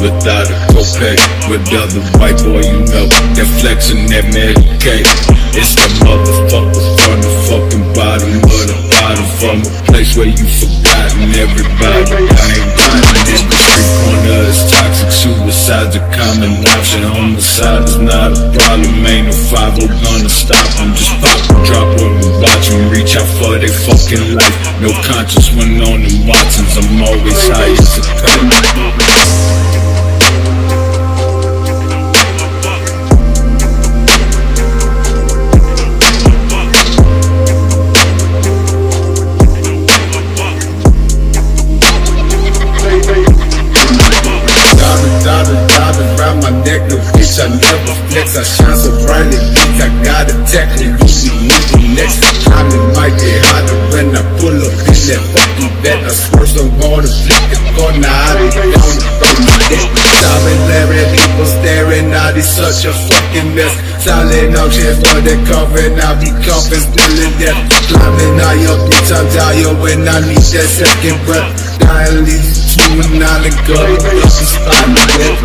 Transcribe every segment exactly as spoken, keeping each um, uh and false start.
without a copay. With other white boy, you know, they're flexing that Medicaid. It's the motherfuckers from the fucking bottom of the bottom, from a place where you forgotten everybody. I ain't buying this, the street corner is toxic, suicide's a common option. Homicide is not a problem, ain't no five oh gonna stop. I'm just poppin', drop on the watch and reach out for their fucking life. No conscience when on them Watsons, I'm always high as a kite. I never flex, I shine so bright it leaks. I got a technique, you see me the next. I might get hotter when I pull up in that fucking bed. I swear so hard to flip the corner, I be down the road my neck. Silent glaring, people staring out, it's such a fucking mess. Silent options for the covering, I be coughing, spilling death. Climbing high up, three times higher when I need that second breath. Dying leaves you and I let go, this is final death.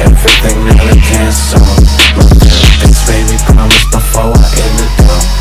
Everything that I can, so my therapist made me promise before I end it down.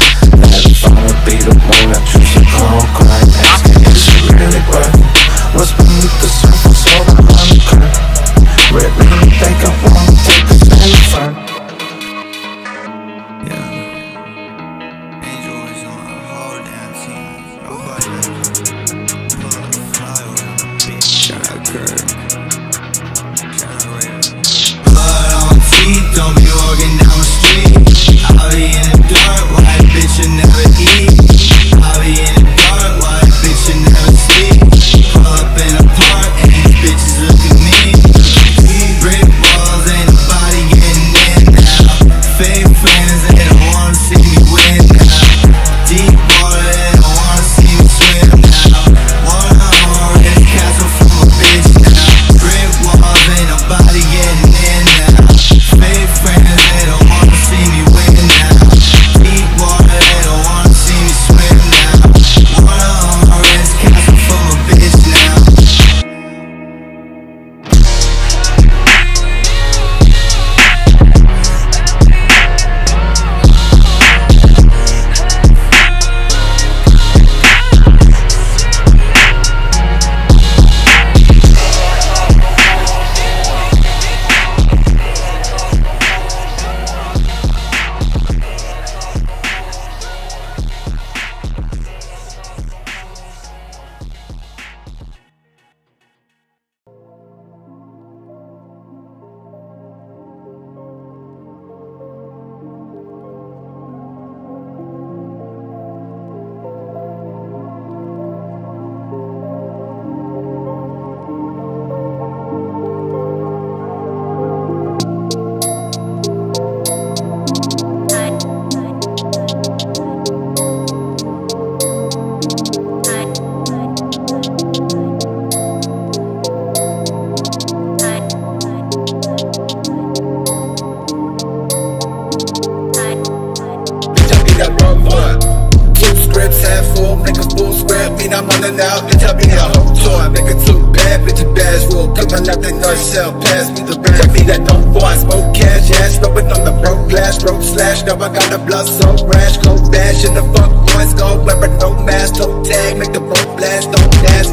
mean I'm running out, bitch, I be a whole tour. Nigga too bad, bitch, a bash rule. Coming out the north cell, pass me the bag. Me that don't boy, I smoke cash, ass. Rubbing on the broke glass, broke slash. Now I got a blood so rash, cold bash. And the fuck boys go wearing no mask, no tag. Make the broke blast, don't dash.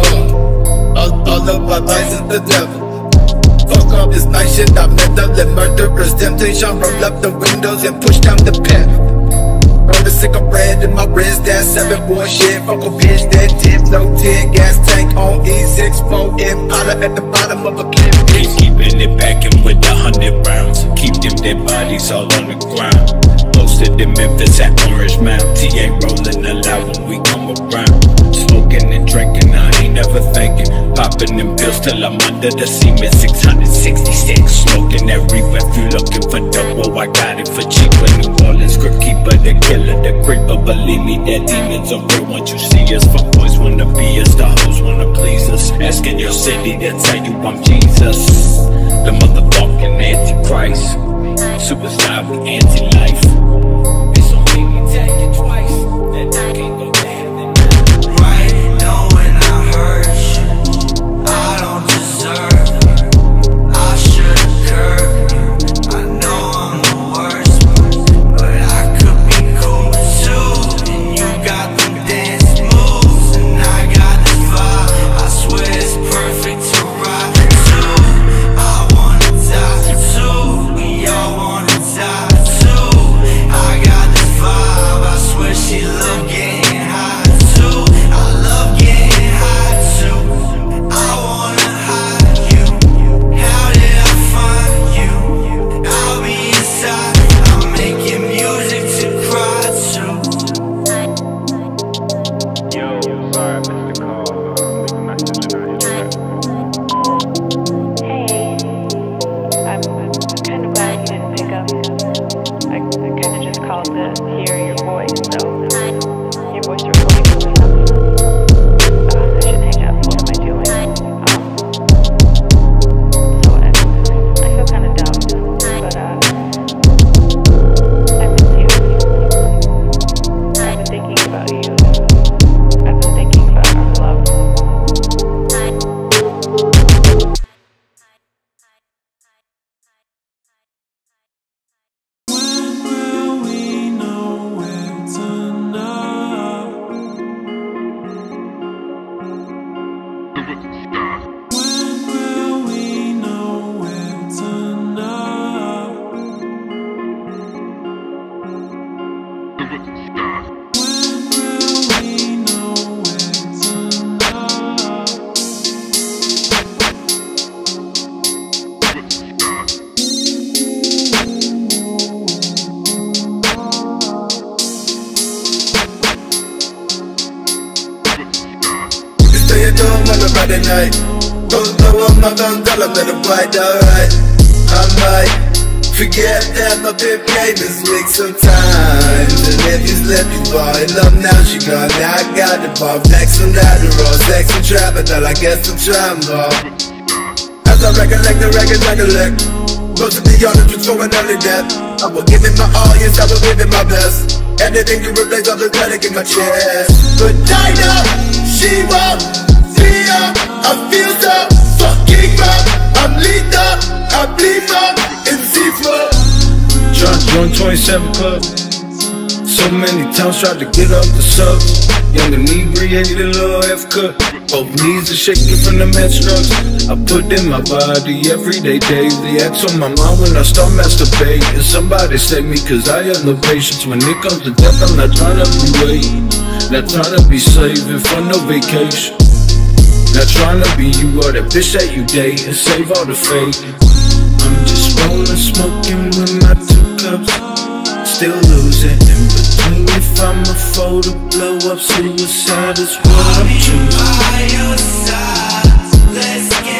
Uh, all, all of my life is the devil. Fuck up this night shit, I'm mental and murderous. Temptation, roll up the windows and push down the pen. Roll a cigarette in my wrist, that seven boy shit. Fuck a bitch, that dip, no ten gas tank on E sixty-four Impala at the bottom of a cliff. They keeping it packing with a hundred rounds. Keep them dead bodies all on the ground. Posted in Memphis at Orange Mountain. T A rolling aloud when we come around. Smoking and drinking, I ain't never thinking. Popping them pills till I'm under the cement. six sixty-six smoking every rep. You looking for double, I got it for cheap. New Orleans grip keeper, the killer, the creeper. Believe me, that demons are real once you see us. Fuck boys wanna be us, the hoes wanna please us. Asking your city, that's how you I'm Jesus. The motherfucking Antichrist. Superstar, we anti-life. Bitch, don't make me tell you twice that I can't go back. Right now when I hurt shit I don't deserve it. I should've curbed. I guess I'm trying more. As I recollect, I recollect, close to the honest with for an early death. I will give it my all, yes I will give it my best. Anything you replace, I'll just let it in my chest. But Dinah, she won't see her. I feel so fucking rough. I'm lethal, I bleed up in C four. John twenty-seven Club. So many times tried to get off the sub. Young and inebriated, little F-cut. Both knees are shaking from them head strokes. I put in my body every day, daily. Acts on my mind when I start masturbating. Somebody save me, cause I have no patience. When it comes to death, I'm not trying to be waiting. Not trying to be saving for no vacation. Not trying to be you or that bitch that you date and save all the fake. I'm just rolling, smoking with my two cups. Still losing in between if I'm a foe to blow up. Suicide is what I'm choosing. I'll be by your side, let's get